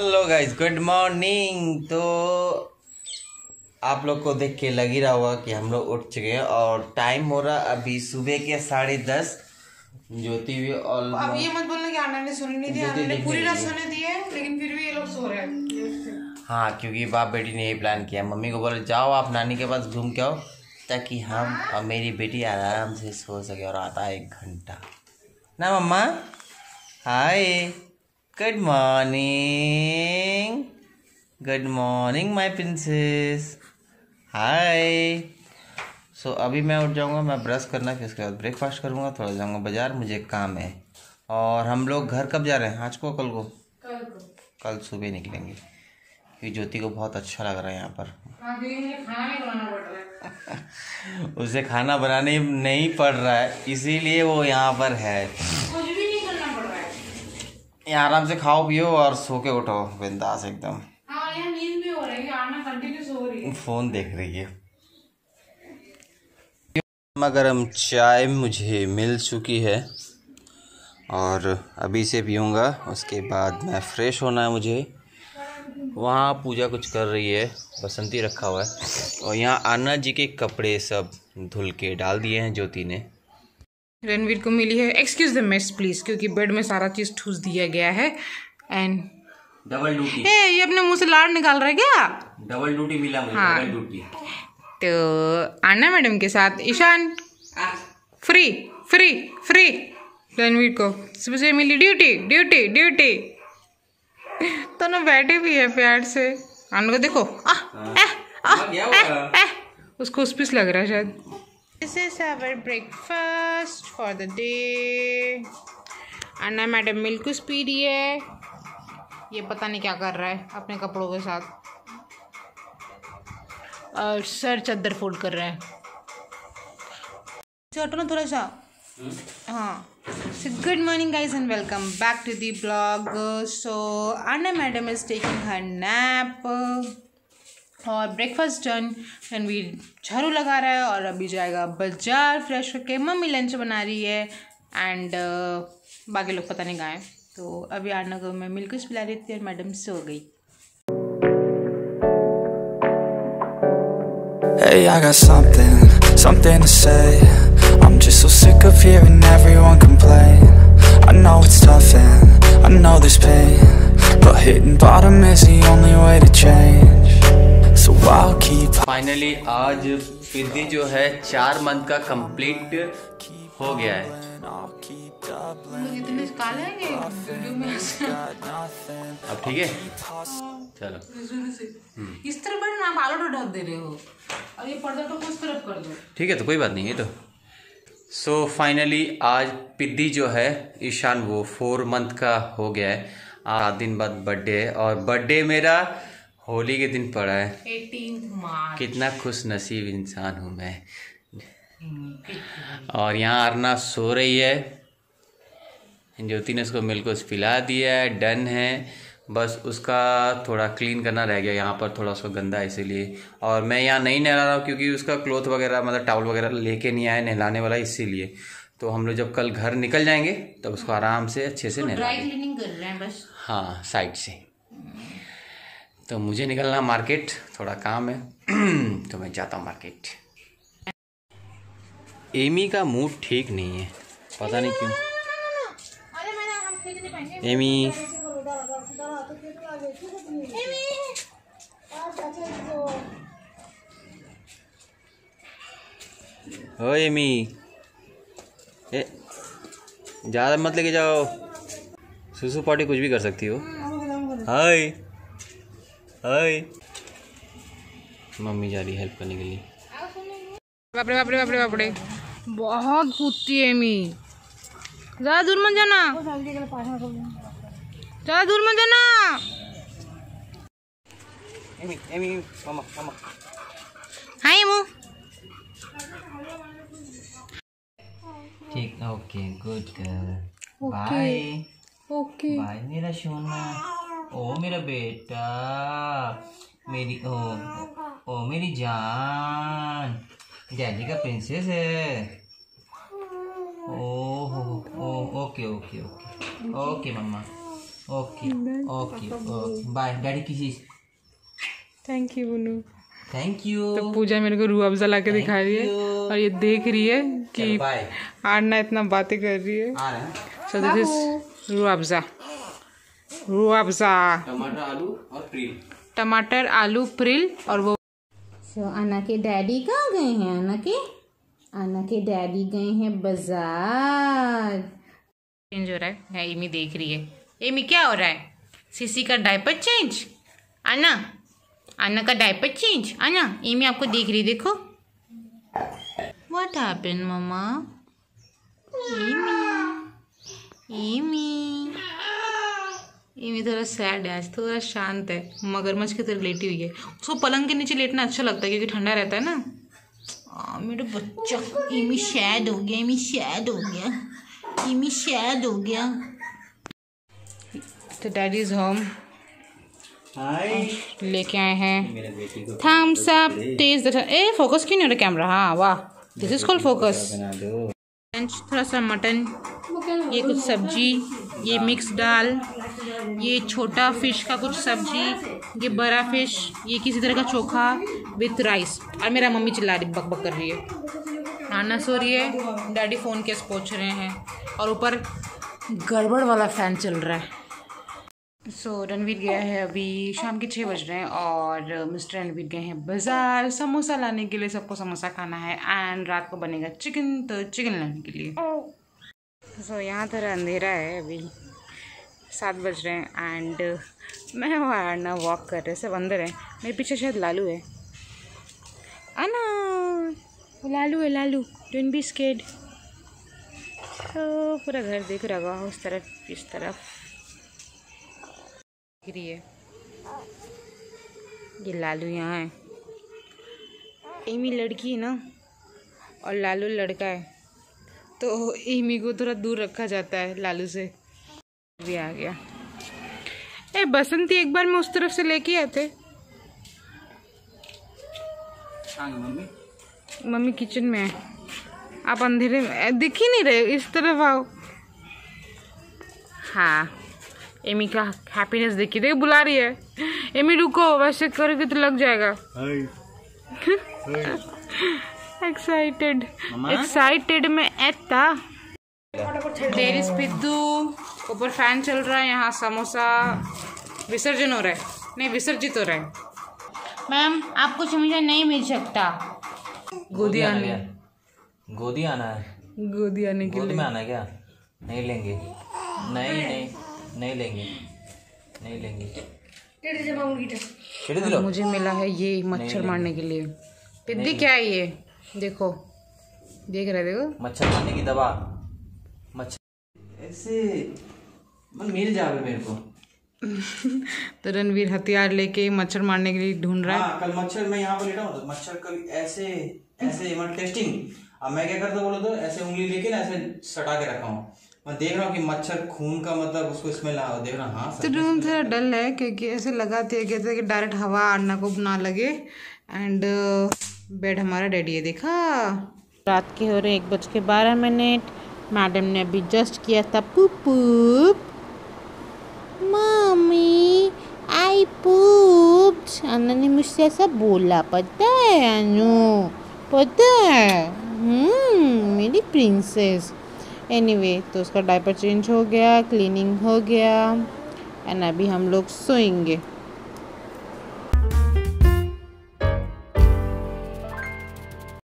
Hello guys, good morning. तो आप लोग को देख के लग ही रहा होगा कि हम लोग उठ चुके हैं और टाइम हो रहा अभी सुबह के 10:30। ज्योति भी अब ये मत बोलना कि आना ने सुन नहीं दिया, हमने पूरी रात सुने दी है लेकिन फिर भी ये लोग सो रहे हैं। हाँ, क्योंकि बाप बेटी ने ये प्लान किया। मम्मी को बोले जाओ आप नानी के पास घूम के आओ ताकि हम और मेरी बेटी आराम से सो सके। और आता है 1 घंटा ना मम्मा। Hi, good morning, good morning my princess, hi. So अभी मैं उठ जाऊंगा, मैं ब्रश करना, फिर उसके बाद ब्रेकफास्ट करूंगा, थोड़ा जाऊंगा बाज़ार, मुझे काम है। और हम लोग घर कब जा रहे हैं? आज को, कल को? कल सुबह निकलेंगे क्योंकि ज्योति को बहुत अच्छा लग रहा है यहाँ पर। उसे खाना बनाने नहीं पड़ रहा है इसीलिए वो यहाँ पर है। आराम से खाओ पियो और सो के उठो बिंदास एकदम। हाँ, यार नींद भी हो रही है, आना कंटिन्यू सो रही है, फोन देख रही है। गरम चाय मुझे मिल चुकी है और अभी से पीऊँगा, उसके बाद मैं फ्रेश होना है मुझे। वहाँ पूजा कुछ कर रही है, बसंती रखा हुआ है, और यहाँ आना जी के कपड़े सब धुल के डाल दिए हैं ज्योति ने। रणवीर को मिली है एक्सक्यूज द मेस प्लीज, क्योंकि बेड में सारा चीज ठूस दिया गया है। एंड डबल ड्यूटी, ये अपने मुंह से लाड़ निकाल रहा है क्या? डबल ड्यूटी मिला मुझे। हाँ। Double duty. तो आना मैडम के साथ Ishaan free free free. Ranveer को सुबह से मिली ड्यूटी ड्यूटी ड्यूटी, तो ना बैठे भी है प्यार से। आना को देखो, उसको उस लग रहा है शायद। This is our breakfast for the day. Anna madam milk पी रही है, ये पता नहीं क्या कर रहा है अपने कपड़ों के साथ, और सर चादर फोल्ड कर रहा है। चटो ना थोड़ा सा। हाँ, so good morning guys and welcome back to the blog. So Anna madam is taking her nap और ब्रेकफास्ट डन। रणवीर झाड़ू लगा रहा है और अभी जाएगा बाजार फ्रेश होके। मम्मी लंच बना रही है एंड बाकी लोग पता नहीं कहाँ हैं। तो अभी आना को मैं मिल्क पिला रही थी और मैडम सो गई। Hey, I got something to say. I'm just so sick of hearing everyone complain. I know it's tough and I know there's pain, but hitting bottom is the only way to change. Finally आज विधि जो है 4 month का complete हो गया है। इतने काल है ये वीडियो में अब ठीक है, चलो इस तरह पर ना बालों को ढक दे रहे हो और ये पर्दा तो उस तरफ कर दो। ठीक है, तो कोई बात नहीं है। तो सो फाइनली आज पिद्दी जो है ईशान वो 4 मंथ का हो गया है। 7 दिन बाद बर्थडे है और बर्थडे मेरा होली के दिन पड़ा है 18 मार्च। कितना खुश नसीब इंसान हूँ मैं। और यहाँ अरना सो रही है, ज्योति ने उसको मिल्क पिला दिया है, डन है। बस उसका थोड़ा क्लीन करना रह गया, यहाँ पर थोड़ा उसका गंदा है इसीलिए। और मैं यहाँ नहीं नहला रहा हूँ क्योंकि उसका क्लोथ वगैरह मतलब टावल वगैरह लेके नहीं आया नहलाने वाला, इसीलिए। तो हम लोग जब कल घर निकल जाएंगे तब तो उसको आराम से अच्छे से नहलाएंगे। हाँ, साइड से। तो मुझे निकलना मार्केट, थोड़ा काम है तो मैं जाता हूँ मार्केट। एमी का मूड ठीक नहीं है, पता नहीं क्यों। एमी ओ एमी, ज़्यादा मत लेके जाओ, सुसु पार्टी कुछ भी कर सकती हो। हाय हाय, मम्मी जा रही हेल्प करने के लिए। बापरे बापरे बापरे बापरे, बहुत कूदती है एमी। ज़्यादा दूर मत जाना, ज़्यादा दूर मत जाना। एमी एमी मामा मामा। हाय एमू, ठीक, okay, good girl, bye. Okay bye मेरा सोना, ओ मेरा बेटा, मेरी ओ ओ मेरी जान, डैडी का प्रिंसेस है। ओ हो, ओके ओके ओके ओके मम्मा, okay okay okay bye daddy की चीज। थैंक यू बुनू, थैंक यू। तो पूजा मेरे को रूह अफ़ज़ा ला के दिखा रही है और ये देख रही है कि आना इतना बातें कर रही है। So this is Rooh Afza, Rooh Afza टमाटर आलू और प्रिल, टमाटर आलू प्रिल और वो। सो आना के डैडी कहाँ गए हैं? आना के डैडी गए हैं बाजार। चेंज हो रहा है, एमी देख रही है। एमी क्या हो रहा है? सीसी का डायपर चेंज। आना, आना का डायपर चेंज। आना, एमी आपको देख रही, देखो। What happened mamma? Amy, Amy, Amy थोड़ा सैड है आज, थोड़ा शांत है, मगरमच्छ की तरह लेटी हुई है। उसको पलंग के नीचे लेटना अच्छा लगता है क्योंकि ठंडा रहता है ना। मेरा बच्चा एमी सैड हो गया, एमी सैड हो गया, एमी सैड हो गया। तो डैडी इज होम, लेके आए हैं थम्स अप, टेस्ट द। ए फोकस क्यों नहीं हो रहा कैमरा? हाँ वाह, दिस इज कॉल्ड फोकस। थोड़ा सा मटन, ये कुछ सब्जी, ये मिक्स दाल, ये छोटा फिश का कुछ सब्जी, ये बड़ा फिश, ये किसी तरह का चोखा विथ राइस। और मेरा मम्मी चिल्ला रही, बक बक कर रही है। आना सो रही है, डैडी फ़ोन केस पोंछ रहे हैं और ऊपर गड़बड़ वाला फ़ैन चल रहा है। सो रणवीर गया है, अभी शाम के 6 बज रहे हैं और मिस्टर रणवीर गए हैं बाज़ार समोसा लाने के लिए। सबको समोसा खाना है एंड रात को बनेगा चिकन, तो चिकन लाने के लिए। सो यहाँ थोड़ा अंधेरा है, अभी 7 बज रहे हैं एंड मैं वहाँ ना वॉक कर रहे, सब अंदर है। मेरे पीछे शायद लालू है। आना, लालू है, लालू, डोंट बी स्केर्ड। तो पूरा घर देख रहा है, उस तरफ इस तरफ गिरी है। ये लालू यहाँ है, एमी लड़की है ना और लालू लड़का है, तो एमी को थोड़ा दूर रखा जाता है लालू से। भी आ गया। ए बसंती, एक बार मैं उस तरफ से लेके आते। मम्मी किचन में है, आप अंधेरे में दिख ही नहीं रहे, इस तरफ आओ। हाँ, एमी का हैप्पीनेस देखिए, देख बुला रही है। एमी रुको, वैसे करोगे तो लग जाएगा। एक्साइटेड, एक्साइटेड में ऐता। देर इज पिद्दू, ऊपर फैन चल रहा है, यहाँ समोसा विसर्जन हो रहा है, नहीं विसर्जित हो रहा है। मैम आपको समोसा नहीं मिल सकता। गोदी आने, गोदी आना है, गोदी आने के लिए आना। क्या नहीं लेंगे? नहीं नहीं नहीं लेंगे, नहीं लेंगे। मुझे मिला है ये मच्छर मारने के लिए। पिद्दी क्या है ये? देखो, देख रहे, देखो मच्छर मारने की दवा। मच्छर ऐसे मन मिल जावे मेरे को। तो रणवीर हथियार लेके मच्छर मारने के लिए ढूंढ रहा है। कल मच्छर, मैं यहाँ पर लेटा हूँ, मच्छर कभी ऐसे ऐसे मतलब टेस्टिंग। अब मैं क्या करता बोलो तो ऐसे उंगली लेके ना ऐसे सटा के रखा हूँ, मैं देख रहा हूँ कि मच्छर खून का मतलब उसको स्मेल आ देख रहा। हाँ, तो रूम थोड़ा डल है क्योंकि ऐसे लगाते है कहते हैं कि डायरेक्ट हवा आना को ना लगे। एंड बेड हमारा डैडी है, देखा। रात के हो रहे 1:12। मैडम ने अभी जस्ट किया था पूप। मम्मी आई पूप्ड, अन्ना ने मुझसे ऐसा बोला, पता है अनु, पता है। मेरी प्रिंसेस। एनीवे, तो उसका डायपर चेंज हो गया, क्लीनिंग हो गया एंड अभी हम लोग सोएंगे।